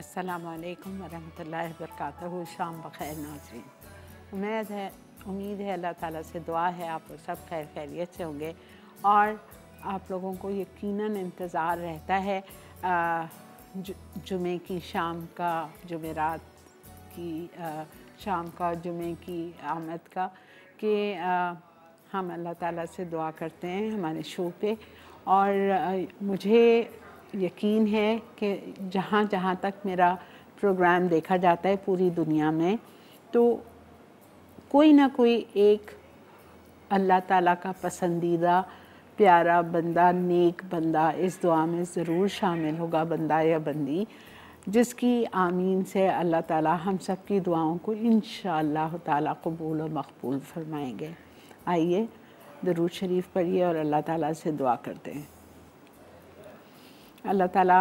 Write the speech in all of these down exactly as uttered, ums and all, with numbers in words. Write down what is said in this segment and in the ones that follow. अस्सलामु अलैकुम वरहमतुल्लाहि वबरकातुहू। शाम बखैर नाज़रीन। उम्मीद है उम्मीद है अल्लाह ताला से दुआ है आप लोग सब खैर खैरियत से होंगे और आप लोगों को यकीनन इंतज़ार रहता है जुमे की शाम का, जुमेरात की शाम का, जुमे की आमद का, कि हम अल्लाह ताला से दुआ करते हैं हमारे शो पे। और मुझे यकीन है कि जहाँ जहाँ तक मेरा प्रोग्राम देखा जाता है पूरी दुनिया में, तो कोई ना कोई एक अल्लाह ताला का पसंदीदा प्यारा बंदा, नेक बंदा इस दुआ में ज़रूर शामिल होगा, बंदा या बंदी, जिसकी आमीन से अल्लाह ताला हम सब की दुआओं को इंशाअल्लाह ताला कबूल और मकबूल फरमाएंगे। आइए दरूद शरीफ पढ़िए और अल्लाह ताला से दुआ करते हैं। अल्लाह ताला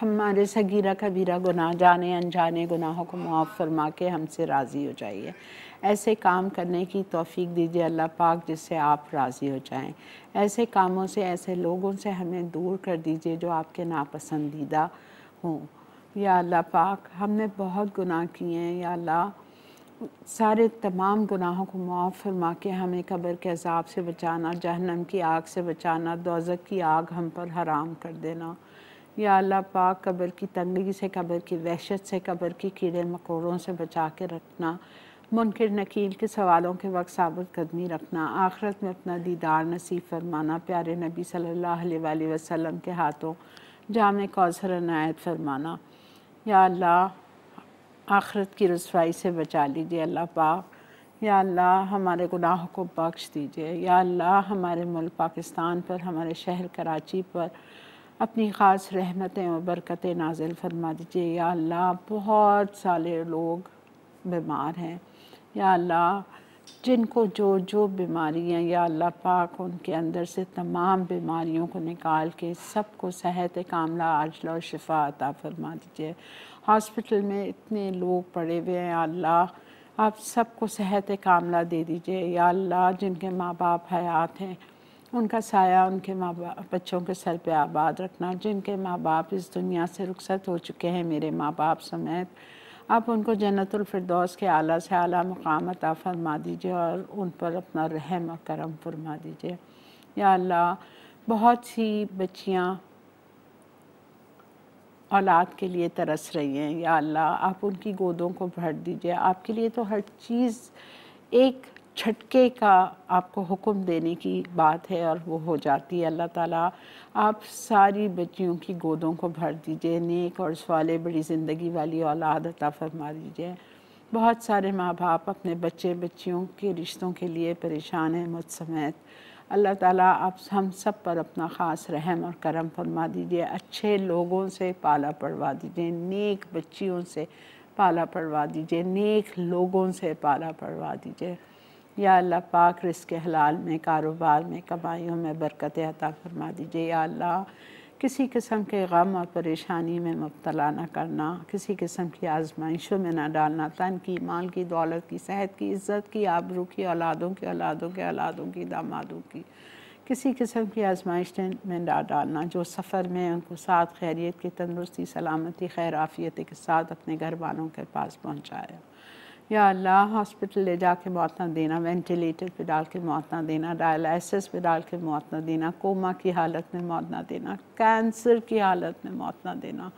हमारे सगीरा कबीरा गुनाह, जाने अनजाने गुनाहों को मुआफ़ फरमा के हमसे राज़ी हो जाइए। ऐसे काम करने की तौफीक दीजिए अल्लाह पाक जिससे आप राज़ी हो जाएं। ऐसे कामों से, ऐसे लोगों से हमें दूर कर दीजिए जो आपके नापसंदीदा हों। या अल्लाह पाक, हमने बहुत गुनाह किए हैं। या अल्लाह, सारे तमाम गुनाहों को माफ़ फरमा के हमें कब्र के अज़ाब से बचाना, जहन्नम की आग से बचाना, दोज़ख की आग हम पर हराम कर देना। या अल्लाह पाक, कब्र की तंगी से, कब्र की वहशत से, कब्र की कीड़े मकोड़ों से बचा के रखना, मुनकिर नकील के सवालों के वक्त साबित कदमी रखना, आखिरत में अपना दीदार नसीब फरमाना, प्यारे नबी सल्लल्लाहु अलैहि वसल्लम के हाथों जामे कौसर अनायत फरमाना। या अल्लाह, आखिरत की रसवाई से बचा लीजिए अल्लाह पाक। या अल्लाह, हमारे गुनाहों को बख्श दीजिए। या अल्लाह, हमारे मुल्क पाकिस्तान पर, हमारे शहर कराची पर अपनी ख़ास रहमतें और बरकतें नाजिल फरमा दीजिए। या अल्लाह, बहुत सारे लोग बीमार हैं। या अल्लाह, जिनको जो जो बीमारियाँ, या अल्लाह पाक, उनके अंदर से तमाम बीमारियों को निकाल के सबको सेहत कामला, आजला और शिफा अता फरमा दीजिए। हॉस्पिटल में इतने लोग पड़े हुए हैं, या अल्लाह, आप सबको सेहत कामला दे दीजिए। या अल्लाह, जिनके माँ बाप हयात हैं उनका साया उनके माँ बाप बच्चों के सर पे आबाद रखना। जिनके माँ बाप इस दुनिया से रुखसत हो चुके हैं, मेरे माँ बाप समेत, आप उनको जन्नतुल फिरदौस के आला से आला मकाम अता फरमा दीजिए और उन पर अपना रहम और करम फरमा दीजिए। या अल्लाह, बहुत सी बच्चियां औलाद के लिए तरस रही हैं। या अल्लाह, आप उनकी गोदों को भर दीजिए। आपके लिए तो हर चीज़ एक झटके का आपको हुक्म देने की बात है और वो हो जाती है। अल्लाह ताला, आप सारी बच्चियों की गोदों को भर दीजिए, नेक और सवाले बड़ी ज़िंदगी वाली औलाद अता फरमा दीजिए। बहुत सारे माँ बाप अपने बच्चे बच्चियों के रिश्तों के लिए परेशान हैं, मुझ समेत। अल्लाह ताला, आप हम सब पर अपना ख़ास रहम और करम फरमा दीजिए। अच्छे लोगों से पाला पड़वा दीजिए, नेक बच्चियों से पाला पड़वा दीजिए, नेक लोगों से पाला पड़वा दीजिए। या अल्लाह पाक, रिस्क हलाल में, कारोबार में, कमाइयों में बरकत अता फरमा दीजिए। या अल्लाह, किसी किस्म के गम और परेशानी में मुब्तला ना करना, किसी किस्म की आजमाइशों में ना डालना, तन की, माल की, दौलत की, सेहत की, इज़्ज़त की, आबरू की, औलादों की, औलादों के औलादों की, दामादों की, किसी किस्म की आजमाइश में ना डालना। जो सफ़र में, उनको साथ खैरियत की, तंदुरुस्ती, सलामती, खैर आफियत के साथ अपने घर वालों के पास पहुँचाया। या अल्लाह, हॉस्पिटल ले जा के मौत ना देना, वेंटिलेटर पे डाल के मौत ना देना, डायलिसिस पे डाल के मौत ना देना, कोमा की हालत में मौत ना देना, कैंसर की हालत में मौत ना देना।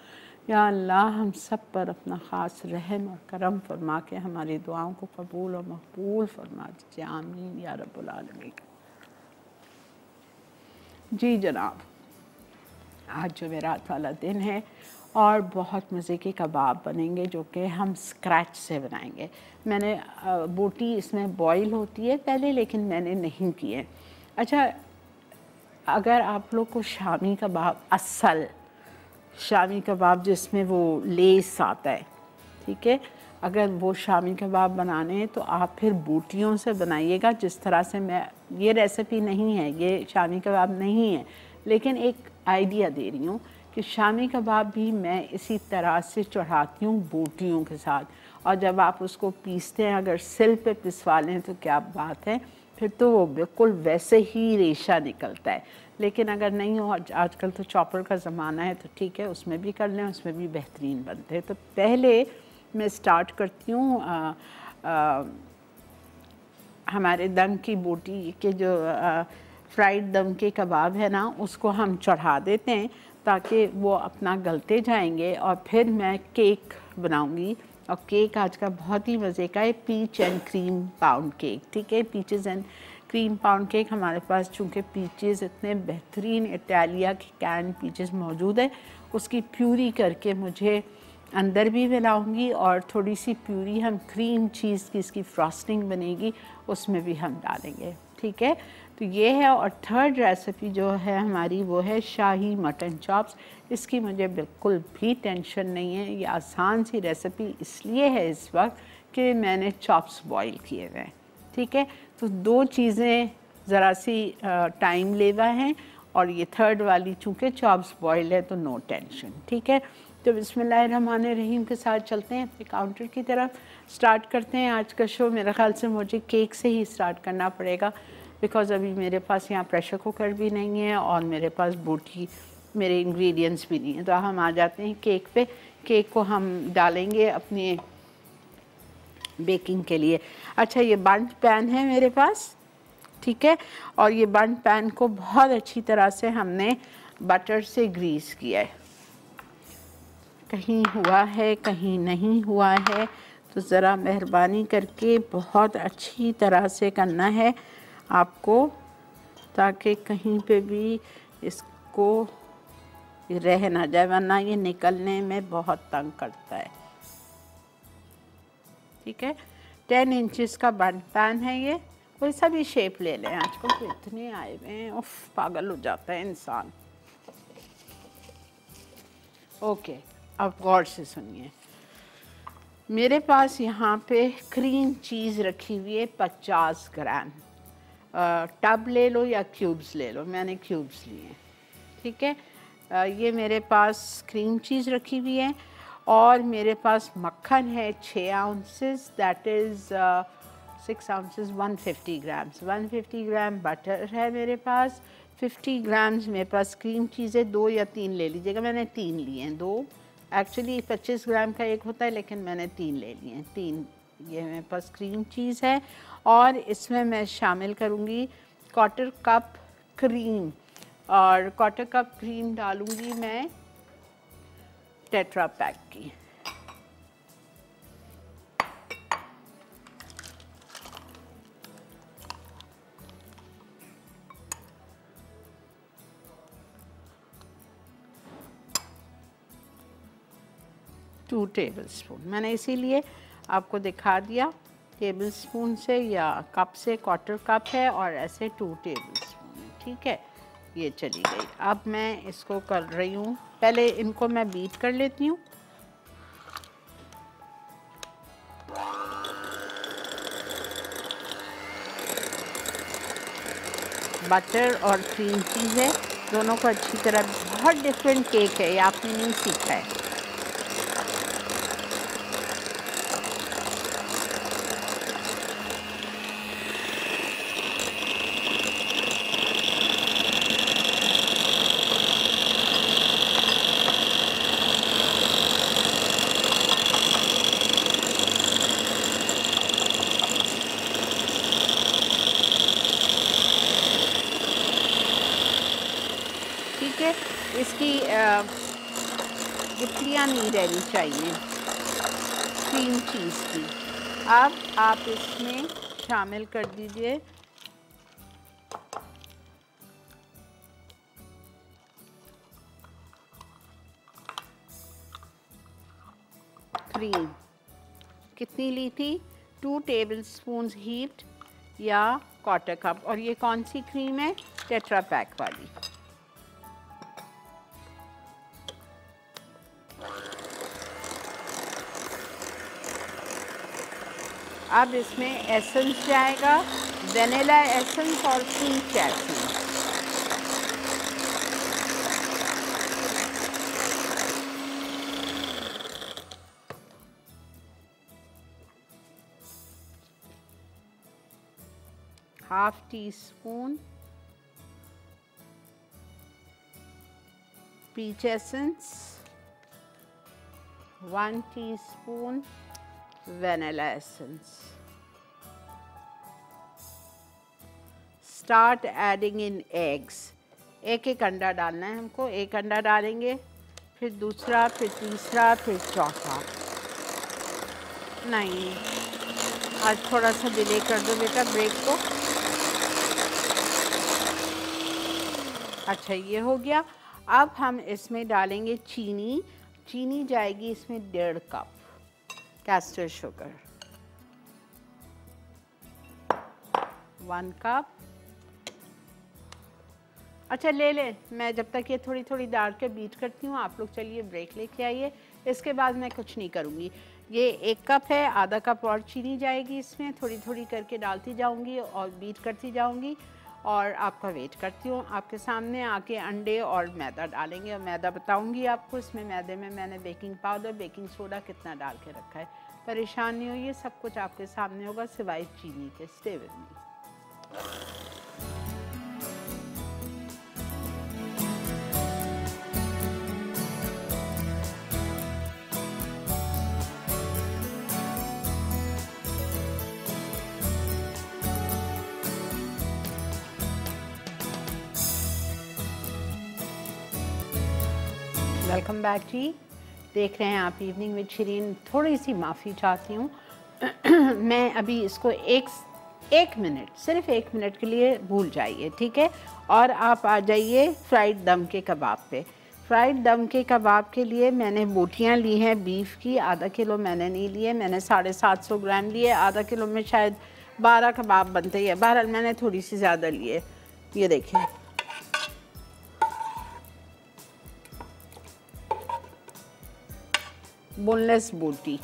या अल्लाह, हम सब पर अपना ख़ास रहम और करम फरमा के हमारी दुआओं को कबूल और मकबूल फरमा दीजिए। आमीन या रब्बुल आलमीन। जी जनाब, आज जो मेरात वाला दिन है और बहुत मज़े के कबाब बनेंगे जो कि हम स्क्रैच से बनाएंगे। मैंने बोटी इसमें बॉईल होती है पहले, लेकिन मैंने नहीं किए। अच्छा, अगर आप लोग को शामी कबाब, असल शामी कबाब जिसमें वो लेस आता है, ठीक है, अगर वो शामी कबाब बनाने हैं तो आप फिर बोटियों से बनाइएगा। जिस तरह से मैं, ये रेसिपी नहीं है, ये शामी कबाब नहीं है, लेकिन एक आइडिया दे रही हूँ कि शामी कबाब भी मैं इसी तरह से चढ़ाती हूँ बोटियों के साथ। और जब आप उसको पीसते हैं, अगर सिल पे पिसवा लें तो क्या बात है, फिर तो वो बिल्कुल वैसे ही रेशा निकलता है। लेकिन अगर नहीं हो, आजकल तो चॉपर का ज़माना है, तो ठीक है उसमें भी कर लें, उसमें भी बेहतरीन बनते हैं। तो पहले मैं स्टार्ट करती हूँ हमारे दम की बोटी के जो आ, फ्राइड दम के कबाब है ना, उसको हम चढ़ा देते हैं ताकि वो अपना गलते जाएंगे, और फिर मैं केक बनाऊंगी। और केक आज का बहुत ही मज़े का है, peach and cream pound cake. ठीक है, peaches and cream pound cake हमारे पास, चूँकि पीचेस इतने बेहतरीन इटालिया के कैन पीचेस मौजूद है, उसकी प्यूरी करके मुझे अंदर भी मिलाऊंगी, और थोड़ी सी प्यूरी हम क्रीम चीज़ की इसकी फ्रॉस्टिंग बनेगी उसमें भी हम डालेंगे। ठीक है, तो ये है। और थर्ड रेसिपी जो है हमारी वो है शाही मटन चॉप्स। इसकी मुझे बिल्कुल भी टेंशन नहीं है, ये आसान सी रेसिपी इसलिए है इस वक्त कि मैंने चॉप्स बॉईल किए हुए हैं। ठीक है, तो दो चीज़ें ज़रा सी टाइम लेवा हैं, और ये थर्ड वाली चूँकि चॉप्स बॉईल है तो नो टेंशन। ठीक है, तो बिस्मिल्लाहिर्रहमानिर्रहीम के साथ चलते हैं अपने काउंटर की तरफ, स्टार्ट करते हैं आज का शो। मेरे ख़्याल से मुझे केक से ही स्टार्ट करना पड़ेगा, बिकॉज़ अभी मेरे पास यहाँ प्रेशर कुकर भी नहीं है और मेरे पास बोटी मेरे इंग्रेडिएंट्स भी नहीं है। तो हम आ जाते हैं केक पे। केक को हम डालेंगे अपने बेकिंग के लिए। अच्छा, ये बंद पैन है मेरे पास, ठीक है, और ये बंद पैन को बहुत अच्छी तरह से हमने बटर से ग्रीस किया है। कहीं हुआ है कहीं नहीं हुआ है, तो ज़रा मेहरबानी करके बहुत अच्छी तरह से करना है आपको, ताकि कहीं पे भी इसको रह ना जाए, वरना ये निकलने में बहुत तंग करता है। ठीक है, टेन इंचेस का बन पैन है ये, कोई सा भी शेप ले लें, आजकल तो इतने आए हुए हैं, उफ पागल हो जाता है इंसान। ओके, अब गौर से सुनिए, मेरे पास यहाँ पे क्रीम चीज़ रखी हुई है पचास ग्राम। टब ले लो या क्यूब्स ले लो, मैंने क्यूब्स लिए। ठीक है, ये मेरे पास क्रीम चीज़ रखी हुई है, और मेरे पास मक्खन है छः ounces, that is six ounces, one fifty grams. One fifty gram butter है मेरे पास, फिफ्टी ग्राम्स मेरे पास क्रीम चीज़ है, दो या तीन ले लीजिएगा, मैंने तीन लिए हैं। दो एक्चुअली पच्चीस ग्राम का एक होता है, लेकिन मैंने तीन ले लिए हैं। तीन ये मेरे पास क्रीम चीज़ है, और इसमें मैं शामिल करूँगी क्वार्टर कप क्रीम, और क्वार्टर कप क्रीम डालूँगी मैं टेट्रा पैक की। टू टेबलस्पून, मैंने इसीलिए आपको दिखा दिया, टेबल स्पून से या कप से क्वार्टर कप है, और ऐसे टू टेबलस्पून। ठीक है, ये चली गई। अब मैं इसको कर रही हूँ, पहले इनको मैं बीट कर लेती हूँ। बटर और क्रीम चीज़ है, दोनों को अच्छी तरह, बहुत डिफरेंट केक है, ये आपने नहीं सीखा है। इसकी गिट्टियाँ नहीं रहनी चाहिए क्रीम चीज़ की। अब आप इसमें शामिल कर दीजिए क्रीम। कितनी ली थी? टू टेबलस्पून हीट या क्वार्टर कप। और ये कौन सी क्रीम है? टेट्रा पैक वाली। अब इसमें एसेंस जाएगा, वनीला एसेंस और peach essence. Half teaspoon peach essence, one teaspoon vanilla essence. Start adding in eggs. एक एक अंडा डालना है हमको, एक अंडा डालेंगे, फिर दूसरा, फिर तीसरा, फिर चौथा। नहीं, आज थोड़ा सा डिले कर दो बेटा ब्रेक को। अच्छा ये हो गया। अब हम इसमें डालेंगे चीनी। चीनी जाएगी इसमें डेढ़ कप, कैस्टर शुगर वन कप। अच्छा ले ले, मैं जब तक ये थोड़ी थोड़ी डाल के बीट करती हूँ, आप लोग चलिए ब्रेक लेके आइए। इसके बाद मैं कुछ नहीं करूँगी। ये एक कप है, आधा कप और चीनी जाएगी इसमें, थोड़ी थोड़ी करके डालती जाऊँगी और बीट करती जाऊँगी और आपका वेट करती हूँ। आपके सामने आके अंडे और मैदा डालेंगे और मैदा बताऊँगी आपको। इसमें मैदे में मैंने बेकिंग पाउडर, बेकिंग सोडा कितना डाल के रखा है। परेशान नहीं होइए, सब कुछ आपके सामने होगा सिवाय चीनी के। Stay with me. Welcome back जी। देख रहे हैं आप इवनिंग विद शिरीन। थोड़ी सी माफ़ी चाहती हूँ, मैं अभी इसको एक एक मिनट, सिर्फ एक मिनट के लिए भूल जाइए, ठीक है। और आप आ जाइए फ्राइड दम के कबाब पे। फ्राइड दम के कबाब के लिए मैंने बोटियाँ ली हैं बीफ की, आधा किलो मैंने नहीं लिए, मैंने साढ़े सात सौ ग्राम लिए। आधा किलो में शायद बारह कबाब बनते ही है। बहरहाल मैंने थोड़ी सी ज़्यादा लिए। ये देखिए, बोनलेस बोटी,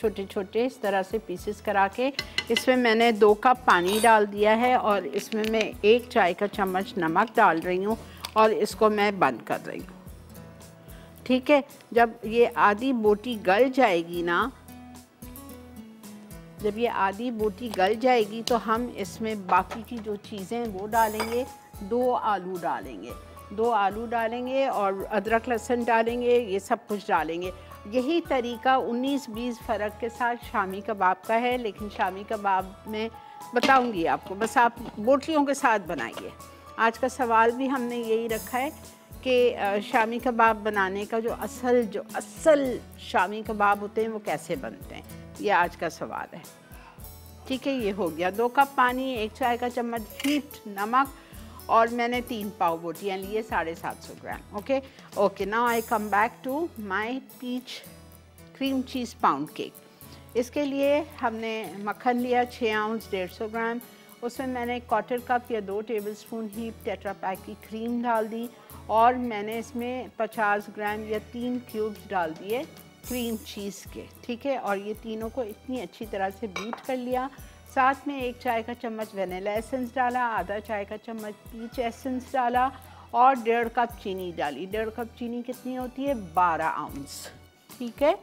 छोटे छोटे इस तरह से पीसेस करा के। इसमें मैंने दो कप पानी डाल दिया है और इसमें मैं एक चाय का चम्मच नमक डाल रही हूँ और इसको मैं बंद कर रही हूँ, ठीक है। जब ये आधी बोटी गल जाएगी ना, जब ये आधी बोटी गल जाएगी तो हम इसमें बाकी की जो चीज़ें वो डालेंगे। दो आलू डालेंगे, दो आलू डालेंगे और अदरक लहसुन डालेंगे, ये सब कुछ डालेंगे। यही तरीका उन्नीस बीस फ़र्क के साथ शामी कबाब का है, लेकिन शामी कबाब में बताऊंगी आपको। बस आप बोटियों के साथ बनाइए। आज का सवाल भी हमने यही रखा है कि शामी कबाब बनाने का जो असल जो असल शामी कबाब होते हैं वो कैसे बनते हैं, ये आज का सवाल है, ठीक है। ये हो गया। दो कप पानी, एक चाय का चम्मच हीट नमक, और मैंने तीन पाव बोटियाँ लिए साढ़े सात सौ ग्राम। Okay okay, now I come back to my peach cream cheese pound cake. इसके लिए हमने मक्खन लिया छः आउंस डेढ़ सौ ग्राम। उसमें मैंने क्वार्टर कप या दो टेबलस्पून ही टेट्रा पैक की क्रीम डाल दी और मैंने इसमें पचास ग्राम या तीन क्यूब्स डाल दिए क्रीम चीज़ के, ठीक है। और ये तीनों को इतनी अच्छी तरह से बीट कर लिया। साथ में एक चाय का चम्मच वनीला एसेंस डाला, आधा चाय का चम्मच पीच एसेंस डाला और डेढ़ कप चीनी डाली। डेढ़ कप चीनी कितनी होती है? बारह आउंस, ठीक है।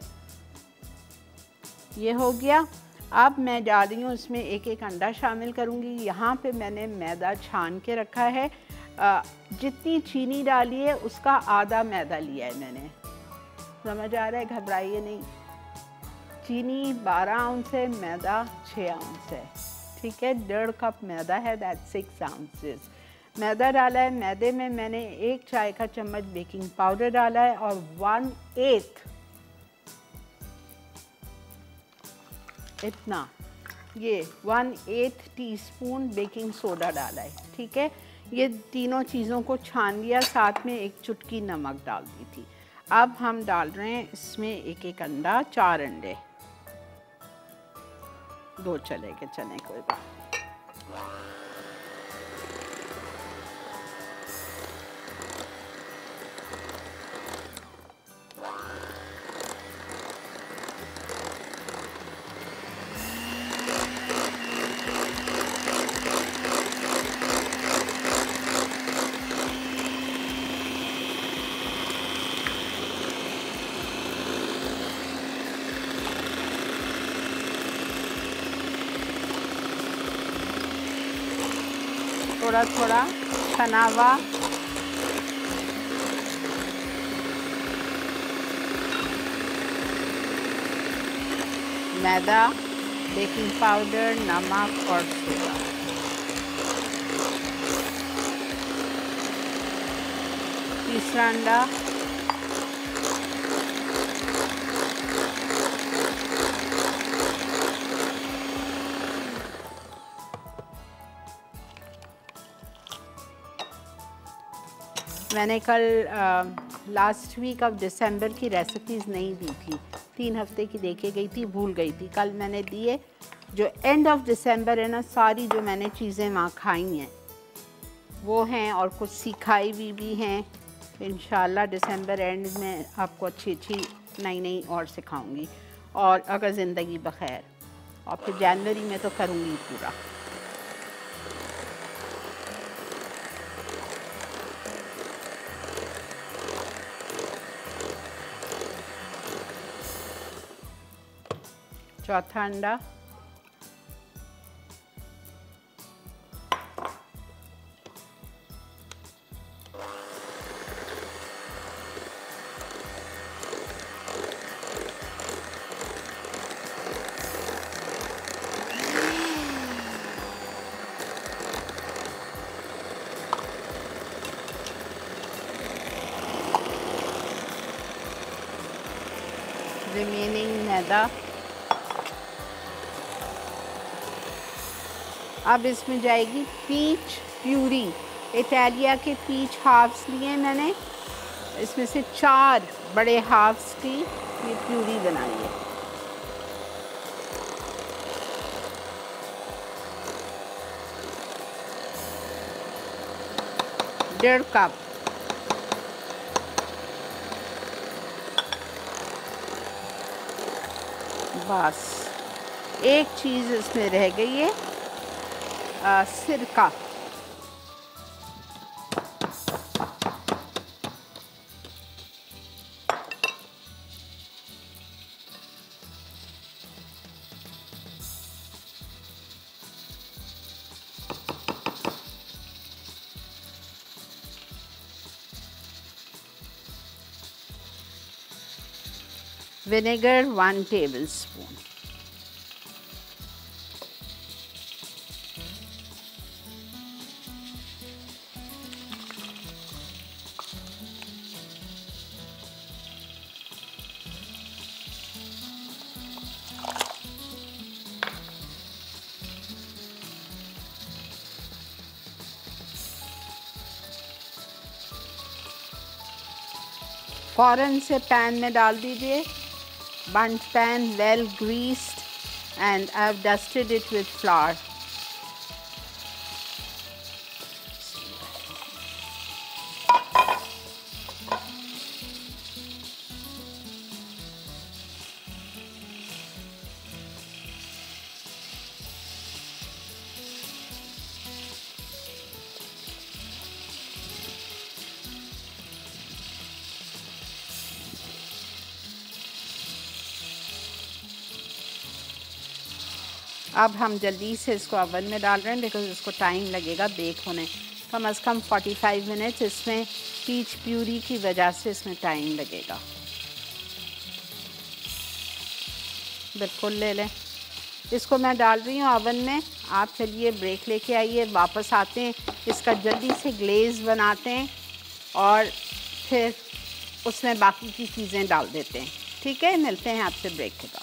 ये हो गया। अब मैं डाल रही हूँ इसमें एक एक अंडा शामिल करूँगी। यहाँ पे मैंने मैदा छान के रखा है। जितनी चीनी डाली है उसका आधा मैदा लिया है मैंने, समझ आ रहा है, घबराइए नहीं। चीनी बारह आउंस है, मैदा छः आउंस है, ठीक है। डेढ़ कप मैदा है, दैट सिक्स आउंसेस मैदा डाला है। मैदे में मैंने एक चाय का चम्मच बेकिंग पाउडर डाला है और वन एथ इतना ये one eighth teaspoon baking soda डाला है, ठीक है। ये तीनों चीज़ों को छान लिया, साथ में एक चुटकी नमक डाल दी थी। अब हम डाल रहे हैं इसमें एक एक अंडा, चार अंडे, दो चले के चने, कोई बात। थोड़ा थोड़ा छनावा मैदा, बेकिंग पाउडर, नमक और सोडा। तीसरा अंडा, मैंने कल लास्ट वीक ऑफ दिसंबर की रेसिपीज़ नहीं दी थी, तीन हफ्ते की देखे गई थी, भूल गई थी। कल मैंने दिए, जो एंड ऑफ दिसंबर है ना, सारी जो मैंने चीज़ें वहाँ खाई हैं वो हैं और कुछ सिखाई भी भी हैं। इंशाल्लाह दिसंबर एंड में आपको अच्छी अच्छी नई नई और सिखाऊंगी, और अगर ज़िंदगी बखैर, और फिर जनवरी में तो करूँगी पूरा। चौथा अंडा, रिमेनिंग मैदा। अब इसमें जाएगी पीच प्यूरी, इटालिया के पीच हाफ्स लिए मैंने, इसमें से चार बड़े हाफ्स की ये प्यूरी बनाई है। डेढ़ कप बस। एक चीज़ इसमें रह गई है, आ, सिरका। Vinegar one tablespoon. फ़ौरन से पैन में डाल दीजिए। बंद pan, well greased and I have dusted it with flour. अब हम जल्दी से इसको अवन में डाल रहे हैं, बिकॉज इसको टाइम लगेगा बेक होने, कम अज़ कम पैंतालीस मिनट्स। इसमें पीच प्यूरी की वजह से इसमें टाइम लगेगा। बिल्कुल ले लें, इसको मैं डाल रही हूँ अवन में। आप चलिए ब्रेक लेके आइए, वापस आते हैं, इसका जल्दी से ग्लेज बनाते हैं और फिर उसमें बाकी की चीज़ें डाल देते हैं। ठीक है, मिलते हैं आपसे ब्रेक के बाद।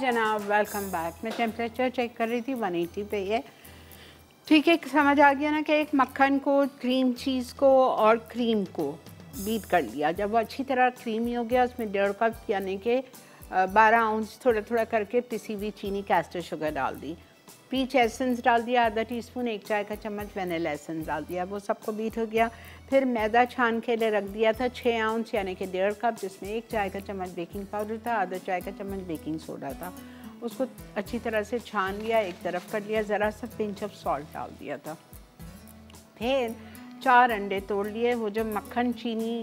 जनाब वेलकम बैक। मैं टेम्परेचर चेक कर रही थी, एक सौ अस्सी पे है। ठीक है, समझ आ गया ना कि एक मक्खन को, क्रीम चीज़ को और क्रीम को बीट कर लिया। जब वो अच्छी तरह क्रीमी हो गया, उसमें डेढ़ कप यानी कि बारह आउंस थोड़ा थोड़ा करके पिसी हुई चीनी, कैस्टर शुगर डाल दी, पीच एसेंस डाल दिया आधा टीस्पून, एक चाय का चम्मच वनीला एसेंस डाल दिया, वो सबको बीट हो गया। फिर मैदा छान के लिए रख दिया था, छः आउंस यानी कि डेढ़ कप, जिसमें एक चाय का चम्मच बेकिंग पाउडर था, आधा चाय का चम्मच बेकिंग सोडा था, उसको अच्छी तरह से छान लिया, एक तरफ कर लिया, ज़रा सा पिंच ऑफ सॉल्ट डाल दिया था। फिर चार अंडे तोड़ लिए, वो जो मक्खन चीनी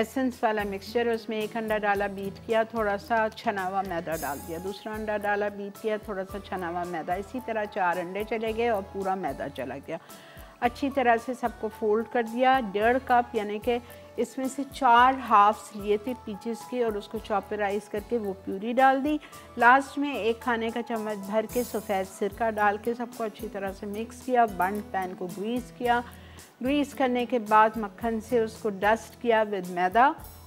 एसेंस वाला मिक्सचर है उसमें एक अंडा डाला, बीट किया, थोड़ा सा छना हुआ मैदा डाल दिया, दूसरा अंडा डाला, बीट किया, थोड़ा सा छना हुआ मैदा, इसी तरह चार अंडे चले गए और पूरा मैदा चला गया। अच्छी तरह से सबको फोल्ड कर दिया। डेढ़ कप यानी कि इसमें से चार हाफ्स लिए थे पीचेस के और उसको चॉपराइज़ करके वो प्यूरी डाल दी। लास्ट में एक खाने का चम्मच भर के सफ़ेद सिरका डाल के सबको अच्छी तरह से मिक्स किया। बंद पैन को ग्रीस किया, ग्रीस करने के बाद मक्खन से उसको डस्ट किया विद मैदा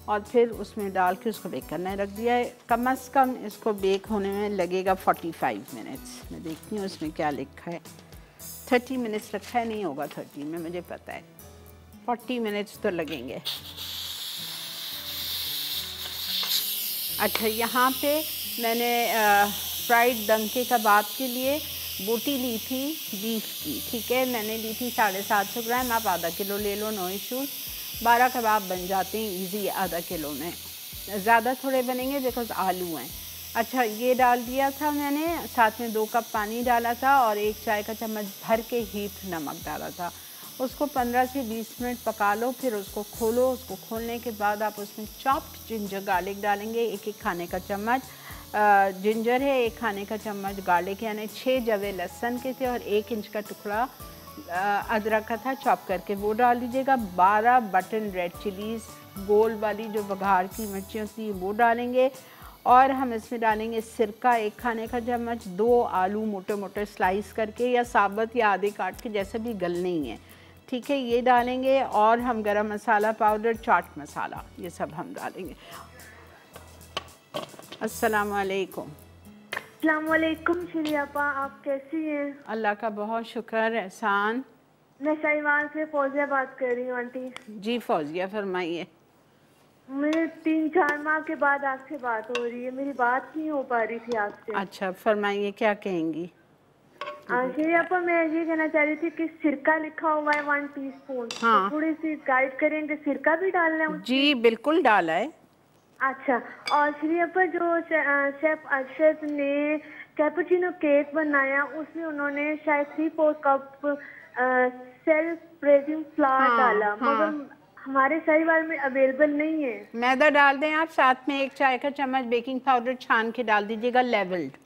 और फिर उसमें डाल के उसको बेक करने रख दिया है। कम अज़ कम इसको बेक होने में लगेगा पैंतालीस मिनट्स। मैं देखती हूँ उसमें क्या लिखा है, तीस मिनट्स रखा है, नहीं होगा तीस में, मुझे पता है चालीस मिनट्स तो लगेंगे। अच्छा, यहाँ पे मैंने फ्राइड दम के कबाब के लिए बोटी ली थी बीफ की, ठीक है, मैंने ली थी साढ़े सात सौ ग्राम, आप आधा किलो ले लो, नो इशूज़। बारह कबाब बन जाते हैं इजी आधा किलो में, ज़्यादा थोड़े बनेंगे बिकॉज आलू हैं। अच्छा, ये डाल दिया था मैंने, साथ में दो कप पानी डाला था और एक चाय का चम्मच भर के हीट नमक डाला था। उसको पंद्रह से बीस मिनट पका लो, फिर उसको खोलो। उसको खोलने के बाद आप उसमें चॉप्ड जिंजर गार्लिक डालेंगे, एक एक खाने का चम्मच जिंजर है, एक खाने का चम्मच गार्लिक, यानी छः जवे लहसुन के थे और एक इंच का टुकड़ा अदरक का था चॉप करके, वो डाल दीजिएगा। बारह बटन रेड चिलीज़ गोल वाली जो बघार की मिर्ची होती वो डालेंगे और हम इसमें डालेंगे सिरका एक खाने का चम्मच, दो आलू मोटे मोटे स्लाइस करके या साबुत या आधे काट के, जैसे भी गलने ही है, ठीक है, ये डालेंगे। और हम गरम मसाला पाउडर, चाट मसाला, ये सब हम डालेंगे। अस्सलाम वालेकुम। अस्सलाम वालेकुम श्री आपा, आप कैसी हैं? अल्लाह का बहुत शुक्र एहसान। मैं शाहीवाल से फौजिया बात कर रही हूँ आंटी जी। फौजिया फरमाइए। मेरे तीन चार माह के बाद आपसे बात हो रही है, मेरी बात नहीं हो पा रही थी आपसे। अच्छा फरमाइए, क्या कहेंगी? श्री आपा, मैं ये कहना चाह रही थी कि सिरका लिखा हुआ है वन टी स्पून, हाँ। तो थोड़ी सी गाइड करेंगे, सिरका भी डालना है? जी बिल्कुल डाला है। अच्छा, और श्री आपा जो शेफ अशरफ ने कैपुचिनो केक बनाया उसमें उन्होंने शायद three four cup self raising flour हाँ, डाला, हाँ। मगर हमारे शहर में अवेलेबल नहीं है। मैदा डाल दें आप, साथ में एक चाय का चम्मच बेकिंग पाउडर छान के डाल दीजिएगा, लेवल्ड।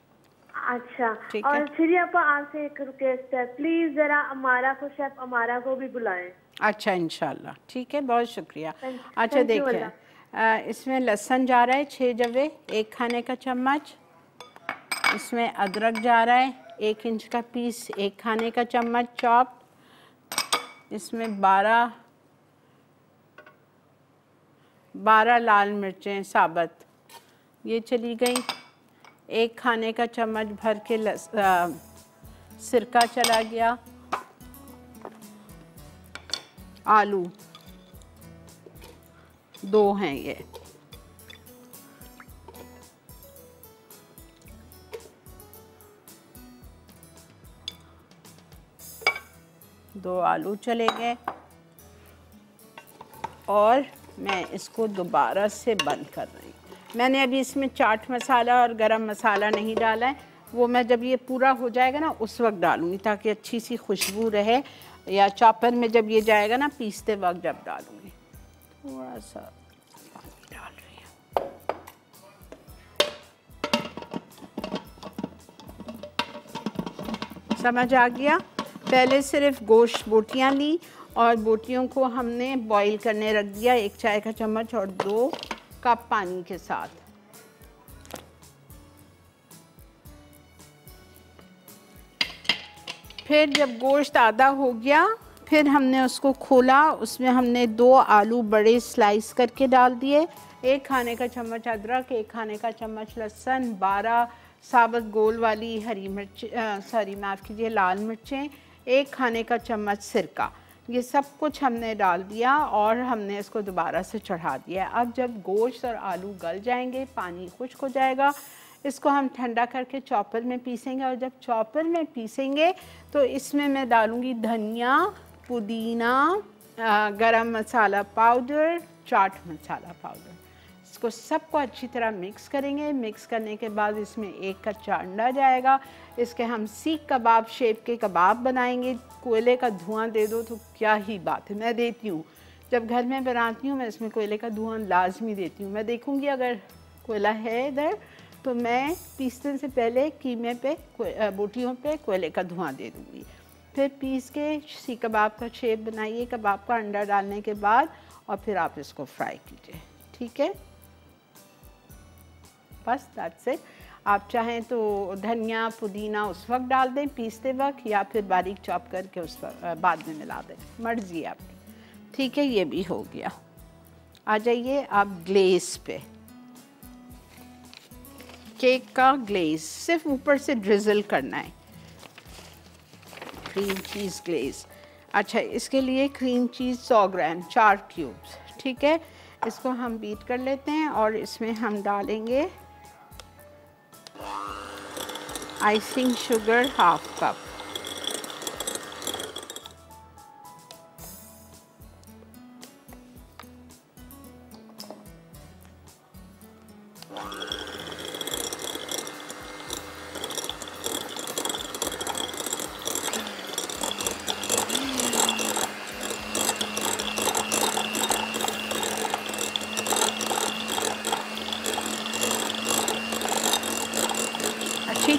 अच्छा, और श्री आपा आपसे एक रिक्वेस्ट है, प्लीज जरा अमारा को, शेफ अमारा को भी बुलाएं। अच्छा इंशाल्लाह, ठीक है, बहुत शुक्रिया। अच्छा देखिए, इसमें लहसुन जा रहा है छः जवे एक खाने का चम्मच, इसमें अदरक जा रहा है एक इंच का पीस एक खाने का चम्मच चॉप, इसमें बारह बारह लाल मिर्चें साबत, ये चली गई, एक खाने का चम्मच भर के लस, आ, सिरका चला गया, आलू दो हैं ये, दो आलू चले गए और मैं इसको दोबारा से बंद कर रही हूँ। मैंने अभी इसमें चाट मसाला और गरम मसाला नहीं डाला है, वो मैं जब ये पूरा हो जाएगा ना उस वक्त डालूँगी ताकि अच्छी सी खुशबू रहे, या चॉपर में जब ये जाएगा ना पीसते वक्त जब डालूँगी। थोड़ा सा पानी डाल रही हूँ। समझ आ गया? पहले सिर्फ गोश्त बोटियाँ ली और बोटियों को हमने बॉईल करने रख दिया एक चाय का चम्मच और दो कप पानी के साथ। फिर जब गोश्त आधा हो गया फिर हमने उसको खोला, उसमें हमने दो आलू बड़े स्लाइस करके डाल दिए, एक खाने का चम्मच अदरक, एक खाने का चम्मच लहसुन, बारह साबुत गोल वाली हरी मिर्च, सॉरी माफ़ कीजिए लाल मिर्चें, एक खाने का चम्मच सिरका, ये सब कुछ हमने डाल दिया और हमने इसको दोबारा से चढ़ा दिया। अब जब गोश्त और आलू गल जाएंगे, पानी खुश्क हो जाएगा, इसको हम ठंडा करके चॉपर में पीसेंगे और जब चॉपर में पीसेंगे तो इसमें मैं डालूँगी धनिया, पुदीना, गरम मसाला पाउडर, चाट मसाला पाउडर, इसको सबको अच्छी तरह मिक्स करेंगे। मिक्स करने के बाद इसमें एक कच्चा अंडा जाएगा। इसके हम सीख कबाब शेप के कबाब बनाएंगे। कोयले का धुआं दे दो तो क्या ही बात है, मैं देती हूँ जब घर में बनाती हूँ मैं इसमें कोयले का धुआं लाजमी देती हूँ। मैं देखूँगी अगर कोयला है इधर तो मैं पीसने से पहले कीमे पे बोटियों पे कोयले का धुआं दे दूँगी। फिर पीस के सीख कबाब का शेप बनाइए कबाब का अंडा डालने के बाद और फिर आप इसको फ्राई कीजिए। ठीक है, बस दैट्स इट। आप चाहें तो धनिया पुदीना उस वक्त डाल दें पीसते वक्त या फिर बारीक चॉप करके उस वक्त बाद में मिला दें, मर्जी आप। ठीक है, ये भी हो गया। आ जाइए आप ग्लेज पे, केक का ग्लेज सिर्फ ऊपर से ड्रिजल करना है, क्रीम चीज़ ग्लेज। अच्छा, इसके लिए क्रीम चीज़ सौ ग्राम, चार क्यूब्स। ठीक है, इसको हम बीट कर लेते हैं और इसमें हम डालेंगे आइसिंग शुगर हाफ कप।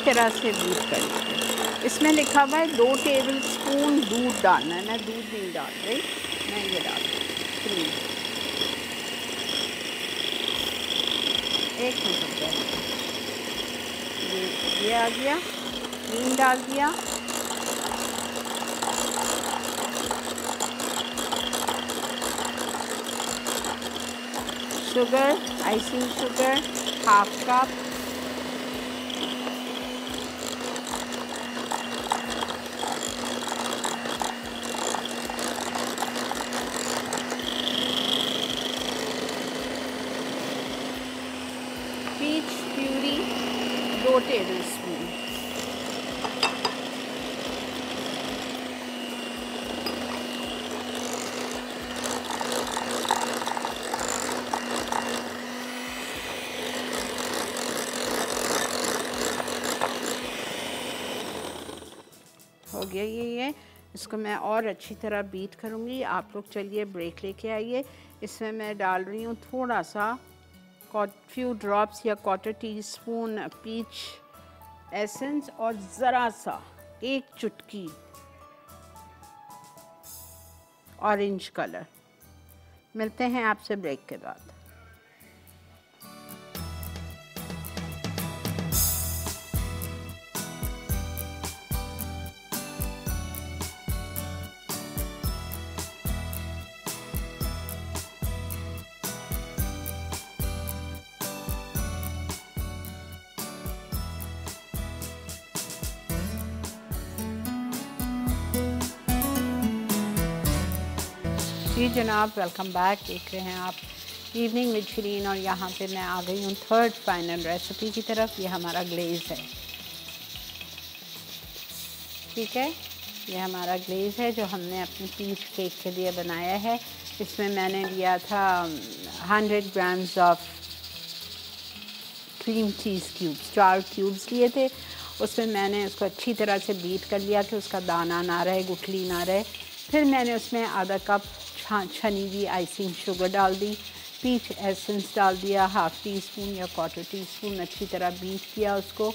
तरह से दूध करेंगे। इसमें लिखा हुआ है दो टेबल स्पून दूध डालना है, मैं दूध नहीं डाल रही, मैं ये डाल रही हूँ। एक मिनट, ये आ गया, क्रीम डाल दिया। Sugar, icing sugar half cup. हो गया ये ये इसको मैं और अच्छी तरह बीट करूँगी। आप लोग चलिए ब्रेक लेके आइए। इसमें मैं डाल रही हूँ थोड़ा सा फ्यू ड्रॉप्स या quarter teaspoon peach essence और ज़रा सा एक चुटकी ऑरेंज कलर। मिलते हैं आपसे ब्रेक के बाद। जी जनाब, वेलकम बैक। देख रहे हैं आप इवनिंग विद शिरीन और यहाँ पे मैं आ गई हूँ थर्ड फाइनल रेसिपी की तरफ। ये हमारा ग्लेज़ है। ठीक है, ये हमारा ग्लेज़ है जो हमने अपने पीच केक के लिए बनाया है। इसमें मैंने लिया था सौ grams of cream cheese cubes, चार क्यूब्स लिए थे। उसमें मैंने उसको अच्छी तरह से बीट कर लिया कि उसका दाना ना रहे, गुठली ना रहे। फिर मैंने उसमें आधा कप छनी हुई आइसिंग शुगर डाल दी, पीच एसेंस डाल दिया हाफ टी स्पून या क्वार्टर टी स्पून। अच्छी तरह बीट किया उसको।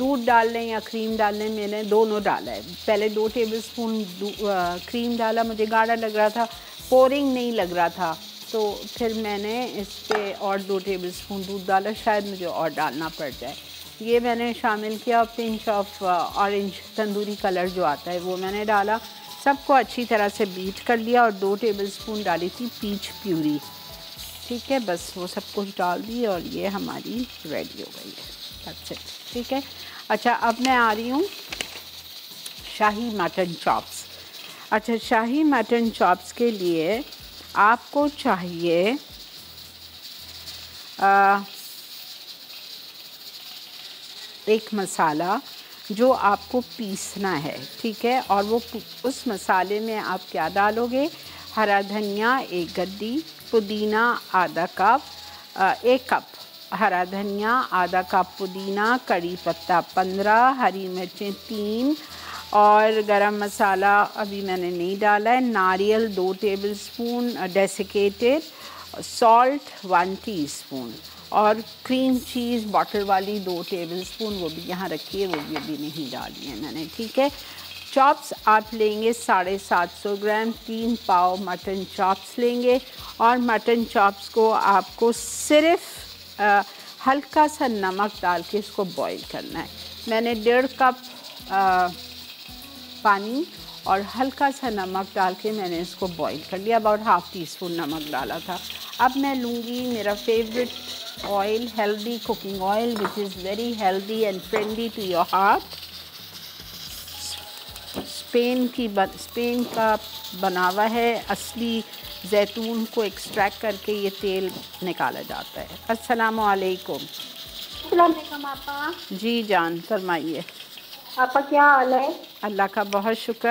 दूध डाल लें या क्रीम डाल लें, मैंने दोनों डाला है। पहले दो टेबल स्पून क्रीम डाला, मुझे गाढ़ा लग रहा था, पोरिंग नहीं लग रहा था, तो फिर मैंने इस पर और दो टेबल स्पून दूध डाला। शायद मुझे और डालना पड़ जाए। ये मैंने शामिल किया। Pinch of orange tandoori colour जो आता है वो मैंने डाला। सबको अच्छी तरह से बीट कर लिया और दो टेबलस्पून डाली थी पीच प्यूरी। ठीक है, बस वो सब कुछ डाल दी और ये हमारी रेडी हो गई है। अच्छा, ठीक है। अच्छा, अब मैं आ रही हूँ शाही मटन चॉप्स। अच्छा, शाही मटन चॉप्स के लिए आपको चाहिए आ, एक मसाला जो आपको पीसना है। ठीक है, और वो उस मसाले में आप क्या डालोगे? हरा धनिया एक गड्डी, पुदीना आधा कप, एक कप, हरा धनिया आधा कप, पुदीना, कड़ी पत्ता पंद्रह, हरी मिर्चें तीन, और गरम मसाला अभी मैंने नहीं डाला है, नारियल दो tablespoon desiccated, salt one teaspoon, और क्रीम चीज़ बॉटल वाली दो टेबलस्पून वो भी यहाँ रखी है, वो भी अभी नहीं डाली है मैंने। ठीक है, चॉप्स आप लेंगे साढ़े सात सौ ग्राम, तीन पाव मटन चॉप्स लेंगे, और मटन चॉप्स को आपको सिर्फ आ, हल्का सा नमक डाल के इसको बॉईल करना है। मैंने डेढ़ कप आ, पानी और हल्का सा नमक डाल के मैंने इसको बॉईल कर लिया, अबाउट हाफ़ टी स्पून नमक डाला था। अब मैं लूँगी मेरा favourite oil, healthy cooking oil, which is very healthy and friendly to your heart. Spain की ब, स्पेन का बना हुआ है, असली जैतून को एक्सट्रैक्ट करके ये तेल निकाला जाता है। अस्सलाम वालेकुम। अस्सलाम वालेकुम आपा। जी जान, फरमाइए। आपा क्या हाल है? अल्लाह का बहुत शुक्र।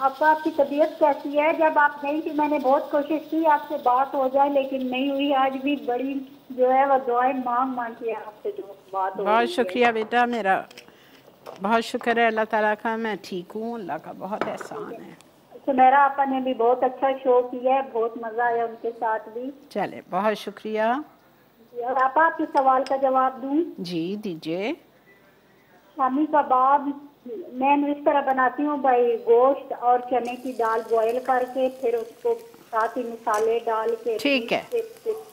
आपका आपकी तबीयत कैसी है? जब आप नहीं थी मैंने बहुत कोशिश की आपसे बात हो जाए, लेकिन नहीं हुई। आज भी बड़ी जो है वह दुआएं मांग मांग के आपसे जो बात हो। बहुत शुक्रिया बेटा, मेरा बहुत शुक्र है अल्लाह ताला का, मैं ठीक हूँ, अल्लाह का बहुत एहसान है। सुमेरा आपा ने भी बहुत अच्छा शो किया है, बहुत मज़ा आया उनके साथ भी। चले, बहुत शुक्रिया। और आपा आपके सवाल का जवाब दूँ? जी दीजिए। शामी कबाब मैं इस तरह बनाती हूँ भाई, गोश्त और चने की दाल बॉईल करके, फिर उसको साथ ही मसाले डाल के, ठीक है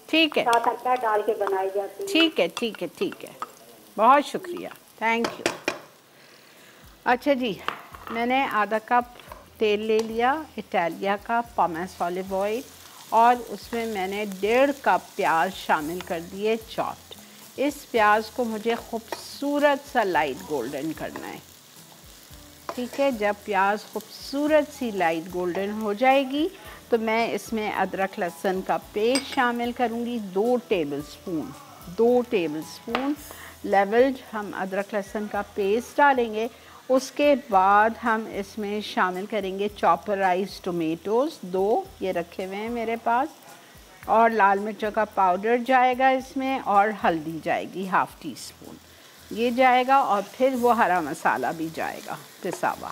ठीक है, साथ आटा डाल के बनाई जाती है। ठीक है ठीक है ठीक है, बहुत शुक्रिया, थैंक यू। अच्छा जी, मैंने आधा कप तेल ले लिया, इटालिया का पामेस ऑलिव ऑयल, और उसमें मैंने डेढ़ कप प्याज शामिल कर दिए चॉप्ड। इस प्याज को मुझे खूबसूरत सा लाइट गोल्डन करना है। ठीक है, जब प्याज खूबसूरत सी लाइट गोल्डन हो जाएगी तो मैं इसमें अदरक लहसुन का पेस्ट शामिल करूँगी, दो टेबलस्पून, दो टेबलस्पून लेवल्ड हम अदरक लहसुन का पेस्ट डालेंगे। उसके बाद हम इसमें शामिल करेंगे चॉपराइज टोमेटोज़, दो ये रखे हुए हैं मेरे पास, और लाल मिर्चों का पाउडर जाएगा इसमें, और हल्दी जाएगी हाफ़ टी स्पून, ये जाएगा, और फिर वो हरा मसाला भी जाएगा पिसा हुआ।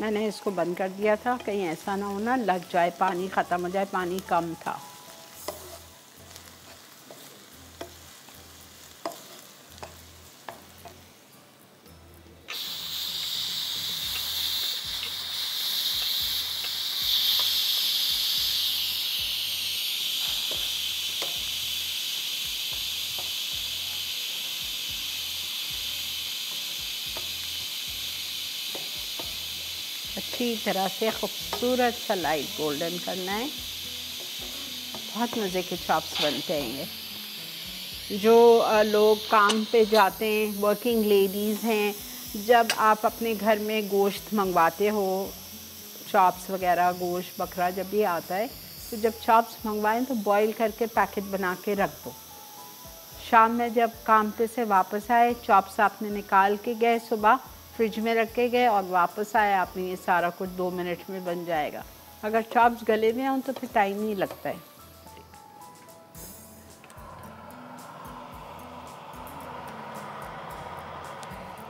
मैंने इसको बंद कर दिया था, कहीं ऐसा ना होना लग जाए, पानी ख़त्म हो जाए, पानी कम था। अच्छी तरह से खूबसूरत सा लाइट गोल्डन करना है। बहुत मज़े के चॉप्स बनते हैं ये। जो लोग काम पे जाते हैं, वर्किंग लेडीज़ हैं, जब आप अपने घर में गोश्त मंगवाते हो, चॉप्स वगैरह, गोश्त बकरा जब भी आता है, तो जब चॉप्स मंगवाएं तो बॉईल करके पैकेट बना के रख दो। शाम में जब काम पे से वापस आए, चॉप्स आपने निकाल के गए, सुबह फ्रिज में रखे गए और वापस आए आपने, ये सारा कुछ दो मिनट में बन जाएगा। अगर चॉप्स गले में हों तो फिर टाइम नहीं लगता है।